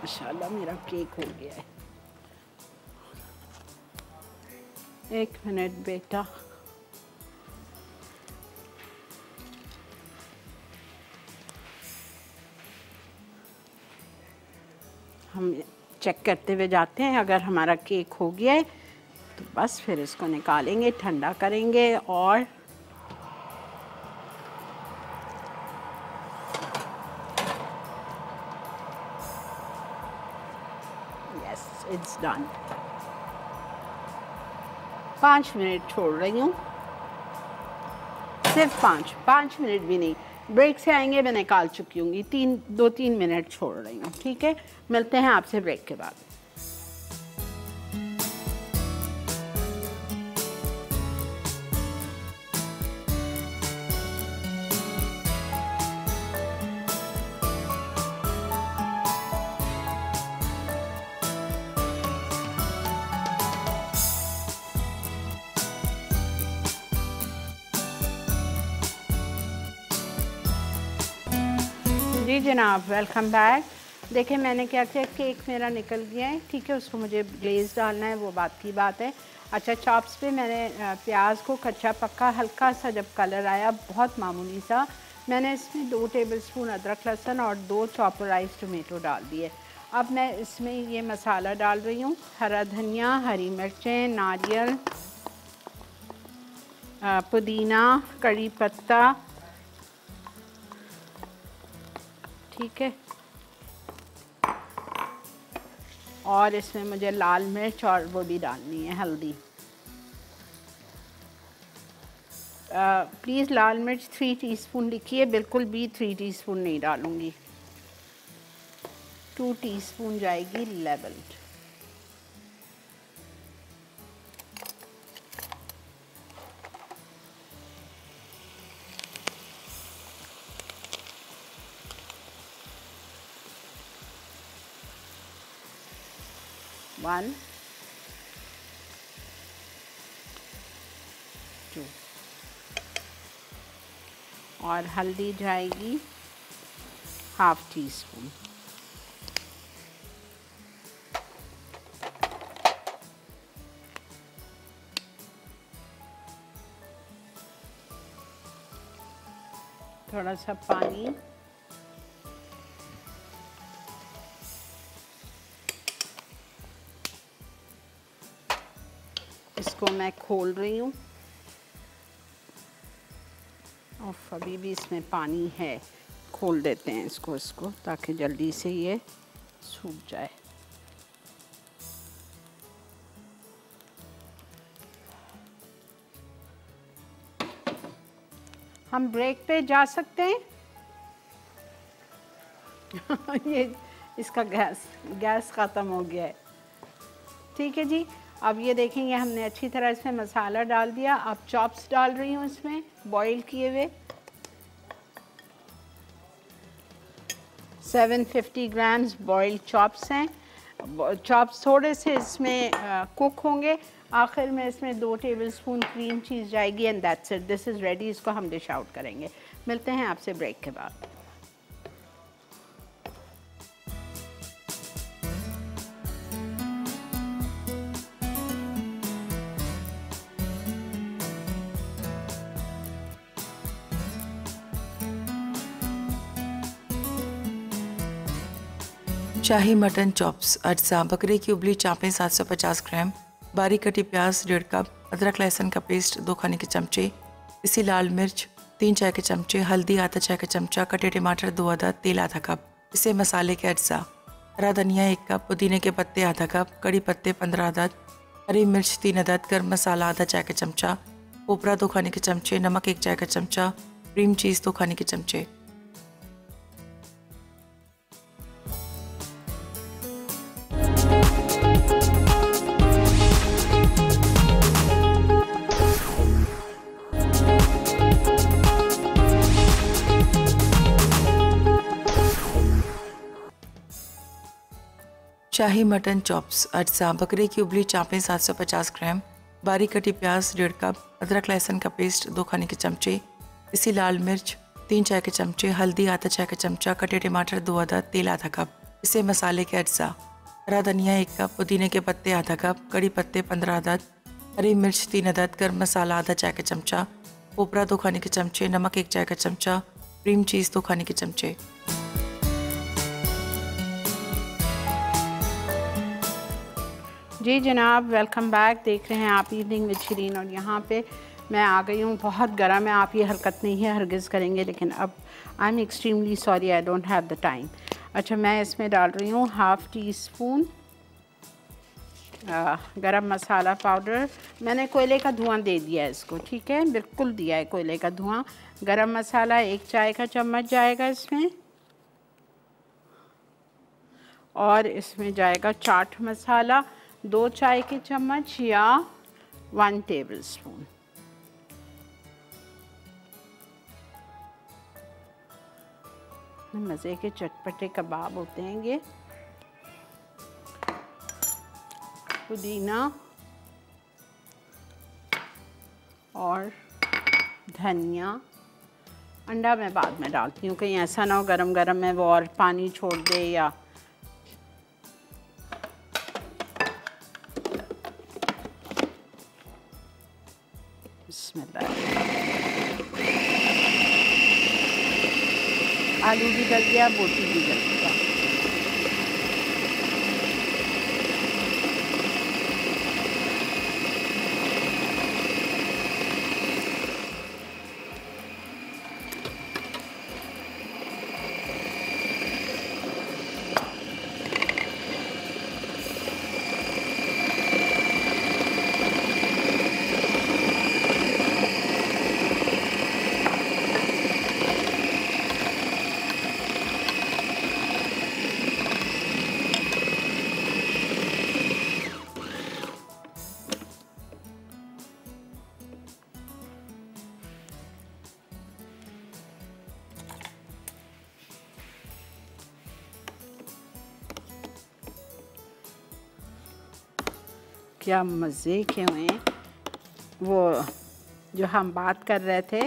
माशाल्लाह मेरा केक हो गया है। एक मिनट बेटा, हम चेक करते हुए जाते हैं, अगर हमारा केक हो गया है तो बस फिर इसको निकालेंगे, ठंडा करेंगे, और यस इट्स डन। पाँच मिनट छोड़ रही हूँ, सिर्फ पाँच पाँच मिनट भी नहीं, ब्रेक से आएंगे मैं निकाल चुकी हूँ, तीन दो तीन मिनट छोड़ रही हूँ। ठीक है, मिलते हैं आपसे ब्रेक के बाद। जी जनाब, वेलकम बैक। देखिए मैंने क्या किया, केक मेरा निकल गया है, ठीक है, उसको मुझे ग्लेज़ डालना है, वो बात की बात है। अच्छा, चॉप्स पे मैंने प्याज को कच्चा पक्का हल्का सा जब कलर आया, बहुत मामूली सा, मैंने इसमें दो टेबलस्पून अदरक लहसुन और दो चॉपराइज टोमेटो डाल दिए। अब मैं इसमें ये मसाला डाल रही हूँ, हरा धनिया, हरी मिर्चें, नारियल, पुदीना, कड़ी पत्ता, ठीक है, और इसमें मुझे लाल मिर्च और वो भी डालनी है, हल्दी। प्लीज़ लाल मिर्च थ्री टीस्पून लिखिए, बिल्कुल भी थ्री टीस्पून नहीं डालूँगी, टू टीस्पून जाएगी लेवल्ड। One, two, और हल्दी जाएगी हाफ टी स्पून। थोड़ा सा पानी, इसको मैं खोल रही हूँ। और अभी भी इसमें पानी है, खोल देते हैं इसको इसको ताकि जल्दी से ये सूख जाए। हम ब्रेक पे जा सकते हैं। ये इसका गैस गैस ख़त्म हो गया है, ठीक है जी। अब ये देखेंगे, हमने अच्छी तरह इसमें मसाला डाल दिया। अब चॉप्स डाल रही हूँ इसमें, बॉईल किए हुए, seven fifty grams boiled chops हैं। चॉप्स थोड़े से इसमें आ, कुक होंगे। आखिर में इसमें दो टेबलस्पून क्रीम चीज़ जाएगी, and that's it, this is ready. इसको हम डिश आउट करेंगे। मिलते हैं आपसे ब्रेक के बाद। शाही मटन चॉप्स, अज्जा, बकरे की उबली चाँपें सात सौ पचास ग्राम, बारीक कटी प्याज डेढ़ कप, अदरक लहसुन का पेस्ट दो खाने के चमचे, इसी लाल मिर्च तीन चाय के चमचे, हल्दी आधा चाय का चमचा, कटे टमाटर दो अदद, तेल आधा कप। इसे मसाले के अज्जा, हरा धनिया एक कप, पुदीने के पत्ते आधा कप, कड़ी पत्ते पंद्रह अदद, हरी मिर्च तीन अदद, गर्म मसाला आधा चाय का चमचा, ओपरा दो खाने के चमचे, नमक एक चाय का चमचा, क्रीम चीज़ दो खाने के चमचे। शाही मटन चॉप्स, अज्जा, बकरे की उबली चाँपें सात सौ पचास ग्राम, बारीक कटी प्याज डेढ़ कप, अदरक लहसुन का पेस्ट दो खाने के चमचे, इसी लाल मिर्च तीन चाय के चमचे, हल्दी आधा चाय का चमचा, कटे टमाटर दो अदद, तेल आधा कप। इसे मसाले के अज्जा, हरा धनिया एक कप, पुदीने के पत्ते आधा कप, कड़ी पत्ते पंद्रह अदद, हरी मिर्च तीन अदद, गर्म मसाला आधा चाय का चमचा, ओपरा दो खाने के चमचे, नमक एक चाय का चमचा, क्रीम चीज़ दो खाने के चमचे। जी जनाब, वेलकम बैक। देख रहे हैं आप इवनिंग विद शिरीन, और यहाँ पे मैं आ गई हूँ। बहुत गर्म है, आप ये हरकत नहीं है हरगिज़ करेंगे, लेकिन अब I am extremely sorry, I don't have the time. अच्छा, मैं इसमें डाल रही हूँ हाफ़ टी स्पून गरम मसाला पाउडर। मैंने कोयले का धुआं दे दिया है इसको, ठीक है, बिल्कुल दिया है कोयले का धुआं। गरम मसाला एक चाय का चम्मच जाएगा इसमें, और इसमें जाएगा चाट मसाला दो चाय के चम्मच या वन टेबलस्पून। मज़े के चटपटे कबाब होते हैं ये। पुदीना और धनिया अंडा मैं बाद में डालती हूँ, कहीं ऐसा ना हो गरम गरम में वो और पानी छोड़ दे। या बिस्मिल्लाह, आलू भी गल गया, बोटी भी गल गया। क्या मज़े के हुए वो जो हम बात कर रहे थे,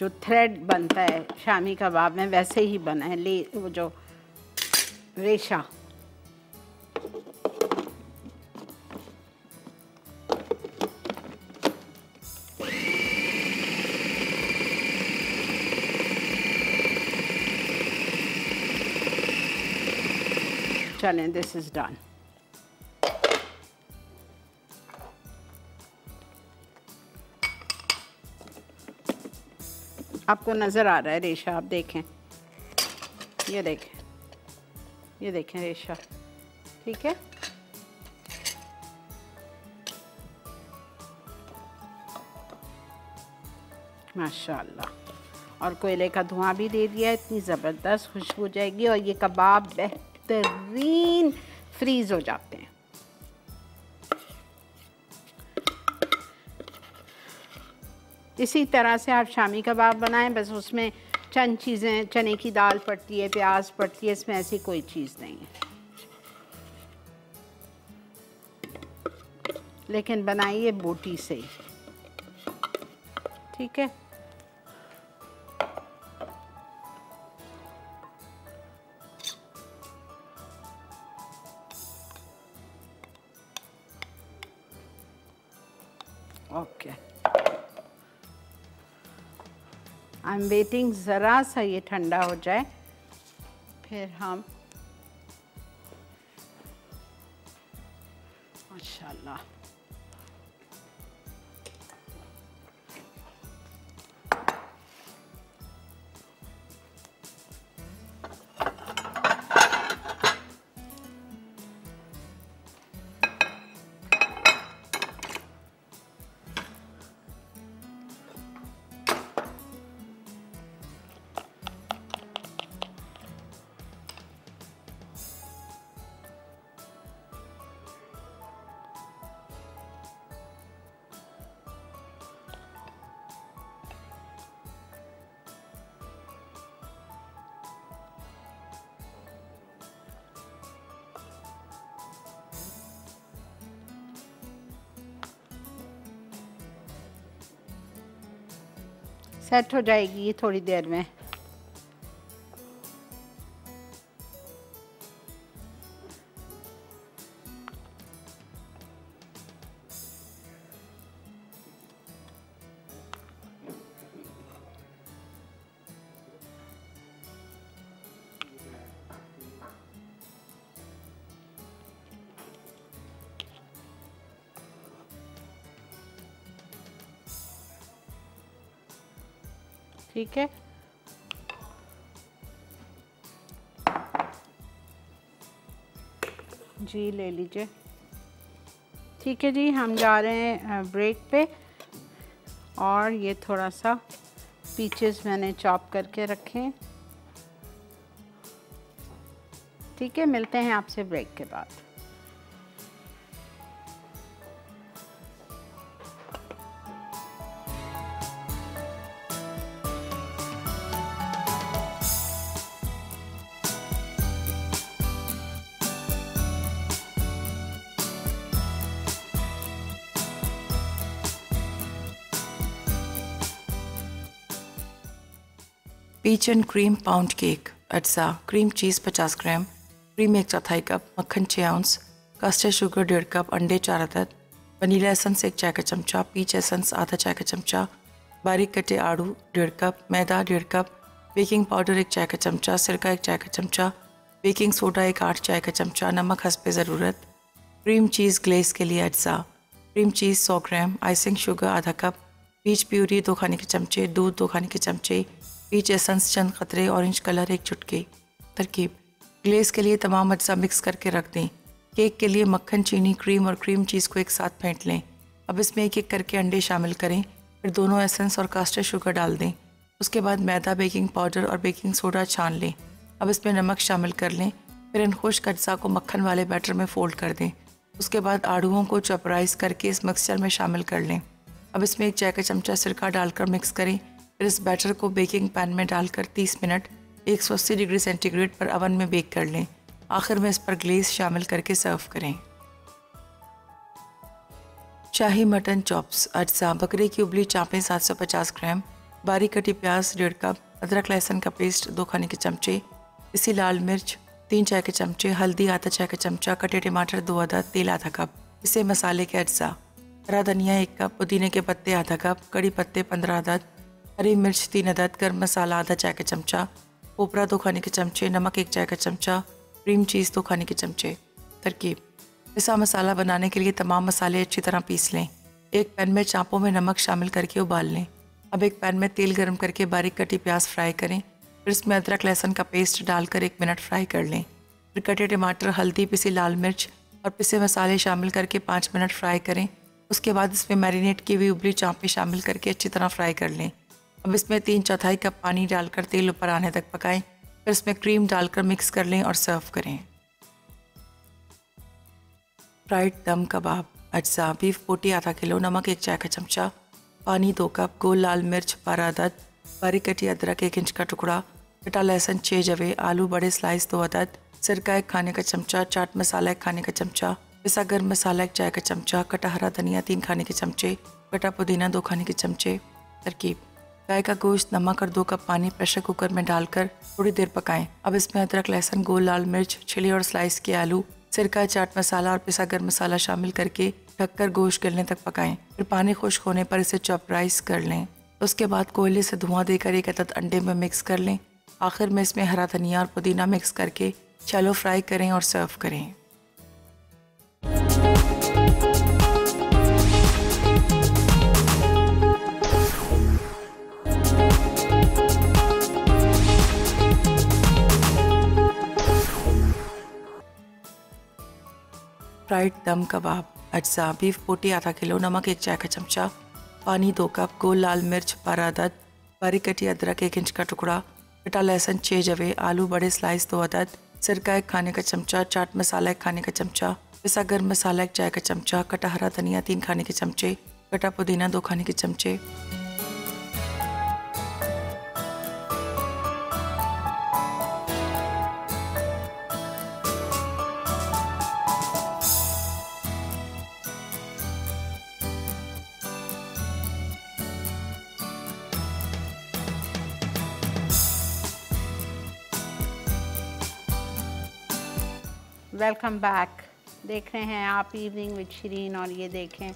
जो थ्रेड बनता है शामी कबाब में वैसे ही बना है, ले वो जो रेशा। चलें, दिस इज़ डन। आपको नज़र आ रहा है रेशा, आप देखें, ये देखें, ये देखें रेशा, ठीक है। माशाल्लाह, और कोयले का धुआं भी दे दिया, इतनी ज़बरदस्त खुशबू जाएगी और ये कबाब बेहतरीन फ्रीज हो जाते हैं। इसी तरह से आप शामी कबाब बनाएं, बस उसमें चंद चीज़ें, चने की दाल पड़ती है, प्याज पड़ती है, इसमें ऐसी कोई चीज़ नहीं है, लेकिन बनाइए बोटी से, ठीक है। ओके, आई एम वेटिंग ज़रा सा ये ठंडा हो जाए, फिर हम माशाल्लाह सेट हो जाएगी ये थोड़ी देर में। ठीक है, जी ले लीजिए। ठीक है जी, हम जा रहे हैं ब्रेक पे, और ये थोड़ा सा पीचेस मैंने चॉप करके रखे हैं, ठीक है। मिलते हैं आपसे ब्रेक के बाद। Peach and cream pound cake अज्जा, क्रीम चीज़ पचास ग्राम, क्रीम एक चौथाई कप, मक्खन छः औंस, कस्टर्ड शुगर डेढ़ कप, अंडे चार अदद, वनीला एसेंस एक चाय का चमचा, पीच एसेंस आधा चाय का चमचा, बारीक कटे आड़ू डेढ़ कप, मैदा डेढ़ कप, बेकिंग पाउडर एक चाय का चमचा, सिरका एक चाय का चमचा, बेकिंग सोडा एक आठ चाय का चमचा, नमक हस्बे ज़रूरत। क्रीम चीज़ ग्लेज़ के लिए अज्जा, क्रीम चीज़ सौ ग्राम, आइसिंग शुगर आधा कप, पीच प्यूरी दो खाने के चमचे, दूध दो खाने के चमचे, पीच एसेंस चंद खतरे, ऑरेंज कलर एक चुटकी। तरकीब, ग्लेज़ के लिए तमाम अज्जा मिक्स करके रख दें। केक के लिए मक्खन, चीनी, क्रीम और क्रीम चीज़ को एक साथ फेंट लें। अब इसमें एक एक करके अंडे शामिल करें, फिर दोनों एसेंस और कास्टर्ड शुगर डाल दें। उसके बाद मैदा, बेकिंग पाउडर और बेकिंग सोडा छान लें। अब इसमें नमक शामिल कर लें, फिर इन खुश्क अज्जा को मक्खन वाले बैटर में फ़ोल्ड कर दें। उसके बाद आड़ूओं को चपराइज करके इस मिक्सचर में शामिल कर लें। अब इसमें एक चाय का चमचा सिरका डालकर मिक्स करें। फिर इस बैटर को बेकिंग पैन में डालकर तीस मिनट एक सौ अस्सी डिग्री सेंटीग्रेड पर अवन में बेक कर लें। आखिर में इस पर ग्लेज शामिल करके सर्व करें। शाही मटन चॉप्स अज्जा, बकरे की उबली चाँपें सात सौ पचास ग्राम, बारीक कटी प्याज डेढ़ कप, अदरक लहसुन का पेस्ट दो खाने के चमचे, इसी लाल मिर्च तीन चाय के चमचे, हल्दी आधा चाय का चमचा, कटे टमाटर दो आधा, तेल आधा कप। इसे मसाले के अज्जा, हरा धनिया एक कप, पुदीने के पत्ते आधा कप, कड़ी पत्ते पंद्रह अदद, हरी मिर्च तीन अदद, गर्म मसाला आधा चाय का चमचा, कोपरा दो खाने के चमचे, नमक एक चाय का चमचा, क्रीम चीज़ दो खाने के चमचे। तरकीब, पिसा मसाला बनाने के लिए तमाम मसाले अच्छी तरह पीस लें। एक पैन में चाँपों में नमक शामिल करके उबाल लें। अब एक पैन में तेल गर्म करके बारीक कटी प्याज फ्राई करें, फिर इसमें अदरक लहसुन का पेस्ट डालकर एक मिनट फ्राई कर लें। फिर कटे टमाटर, हल्दी, पिसी लाल मिर्च और पिसे मसाले शामिल करके पाँच मिनट फ्राई करें। उसके बाद इसमें मैरिनेट की हुई उबली चाँपें शामिल करके अच्छी तरह फ्राई कर लें। अब इसमें तीन चौथाई कप पानी डालकर तेल ऊपर आने तक पकाएं, फिर इसमें क्रीम डालकर मिक्स कर लें और सर्व करें। फ्राइड दम कबाब अज्जा, बीफ बोटी आधा किलो, नमक एक चाय का चमचा, पानी दो कप, गोल लाल मिर्च बारह अदद, बारीक कटी अदरक एक इंच का टुकड़ा, कटा लहसुन छः जवे, आलू बड़े स्लाइस दो अदद, सिरका एक खाने का चमचा, चाट मसाला एक खाने का चमचा, पिसा गर्म मसाला एक चाय का चमचा, कटा हरा धनिया तीन खाने के चमचे, कटा पुदीना दो खाने के चमचे। तरकीब, गाय का गोश्त, नमक और दो कप पानी प्रेशर कुकर में डालकर थोड़ी देर पकाएं। अब इसमें अदरक लहसुन, गोल लाल मिर्च, छिले और स्लाइस के आलू, सिरका, चाट मसाला और पिसा गर्म मसाला शामिल करके ढककर गोश्त गलने तक पकाएं। फिर पानी खुश्क होने पर इसे चॉपराइज कर लें। उसके बाद कोयले से धुआं देकर एक अदद अंडे में मिक्स कर लें। आखिर में इसमें हरा धनिया और पुदीना मिक्स करके शैलो फ्राई करें और सर्व करें। फ्राइड दम कबाब अज्जा, बीफ बोटी आधा किलो, नमक एक चाय का चमचा, पानी दो कप, गोल लाल मिर्च बारह अदद, बारीक कटी अदरक एक इंच का टुकड़ा, कटा लहसुन छः जवे, आलू बड़े स्लाइस दो अदद, सिरका एक खाने का चमचा, चाट मसाला एक खाने का चमचा, पिसा गर्म मसाला एक चाय का चमचा, कटा हरा धनिया तीन खाने के चमचे, कटा पुदीना दो खाने के चमचे। Welcome back. देख रहे हैं आप इवनिंग विद शिरीन और ये देखें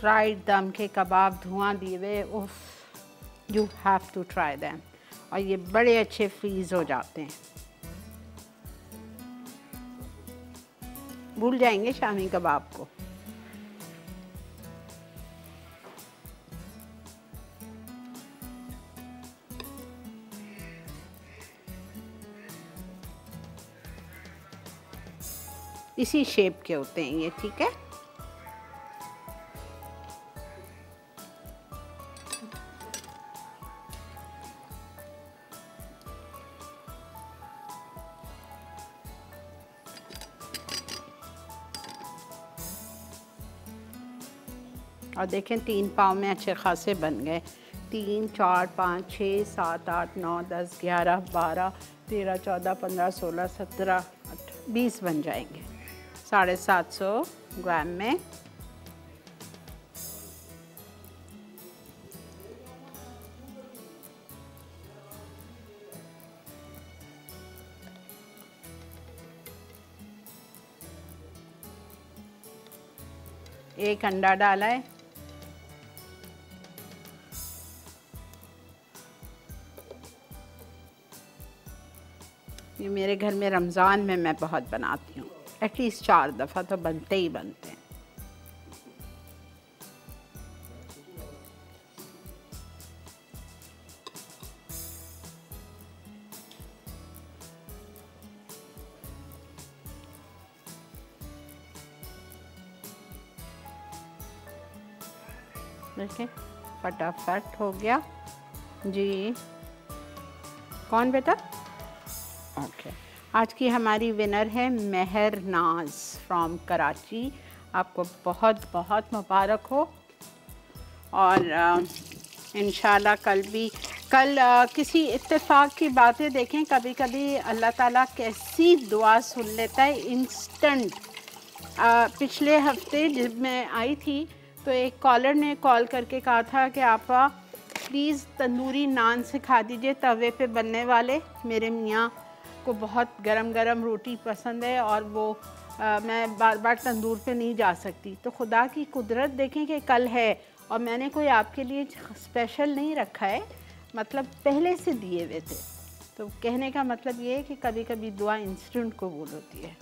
फ्राइड दम के कबाब धुआं दिए हुए। उफ, you have to try them. और ये बड़े अच्छे फ्रीज़ हो जाते हैं, भूल जाएंगे शामी कबाब को। इसी शेप के होते हैं ये, ठीक है। और देखें तीन पाव में अच्छे खासे बन गए। तीन, चार, पाँच, छः, सात, आठ, नौ, दस, ग्यारह, बारह, तेरह, चौदह, पंद्रह, सोलह, सत्रह, अठारह, बीस बन जाएंगे साढ़े सात सौ ग्राम में। एक अंडा डाला है, ये मेरे घर में रमज़ान में मैं बहुत बनाती हूँ, एटलीस्ट चार दफ़ा तो बनते ही बनते हैं। देखिए फटाफट हो गया जी। कौन बेटा? Okay okay. आज की हमारी विनर है मेहर नाज फ्रॉम कराची। आपको बहुत बहुत मुबारक हो और इंशाल्लाह कल भी कल आ, किसी इत्तेफाक की बातें देखें। कभी कभी अल्लाह ताला कैसी दुआ सुन लेता है इंस्टेंट। आ, पिछले हफ्ते जब मैं आई थी तो एक कॉलर ने कॉल करके कहा था कि आपा प्लीज़ तंदूरी नान सिखा दीजिए, तवे पे बनने वाले। मेरे मियाँ को बहुत गरम गरम रोटी पसंद है और वो आ, मैं बार बार तंदूर पे नहीं जा सकती। तो खुदा की कुदरत देखें कि कल है और मैंने कोई आपके लिए स्पेशल नहीं रखा है, मतलब पहले से दिए हुए थे। तो कहने का मतलब ये है कि कभी कभी दुआ इंस्टेंट कबूल होती है।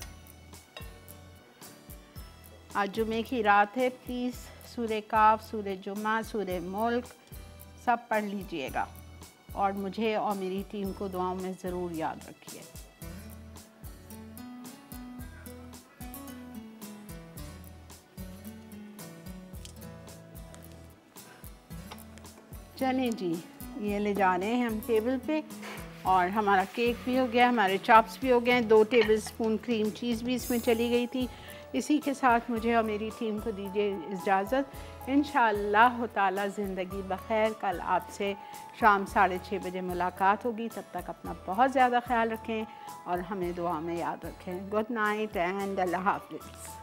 आज जुमे की रात है, प्लीज़ सूरे काफ, सूरे जुमा, सूरे मुल्क सब पढ़ लीजिएगा और मुझे और मेरी टीम को दुआओं में ज़रूर याद रखिए। चलें जी, ये ले जा रहे हैं हम टेबल पे और हमारा केक भी हो गया, हमारे चॉप्स भी हो गए। दो टेबलस्पून क्रीम चीज़ भी इसमें चली गई थी। इसी के साथ मुझे और मेरी टीम को दीजिए इजाज़त। इंशाअल्लाह ताला ज़िंदगी बखैर। कल आपसे शाम साढ़े छः बजे मुलाकात होगी। तब तक अपना बहुत ज़्यादा ख्याल रखें और हमें दुआ में याद रखें। गुड नाइट एंड अल्लाह हाफ़िज़।